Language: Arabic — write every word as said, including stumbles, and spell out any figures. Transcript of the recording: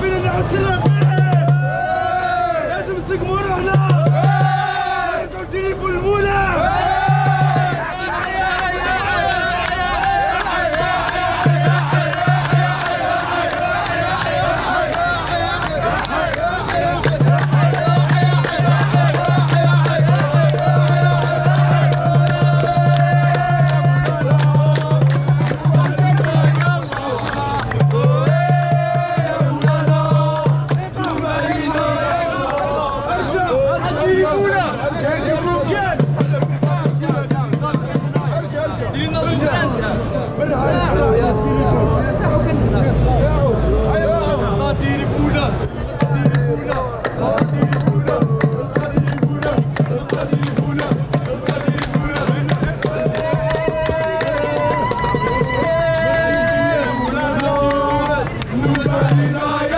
فين نعس لنا لازم نستقموا روحنا نرجعوا التليفون المولى We're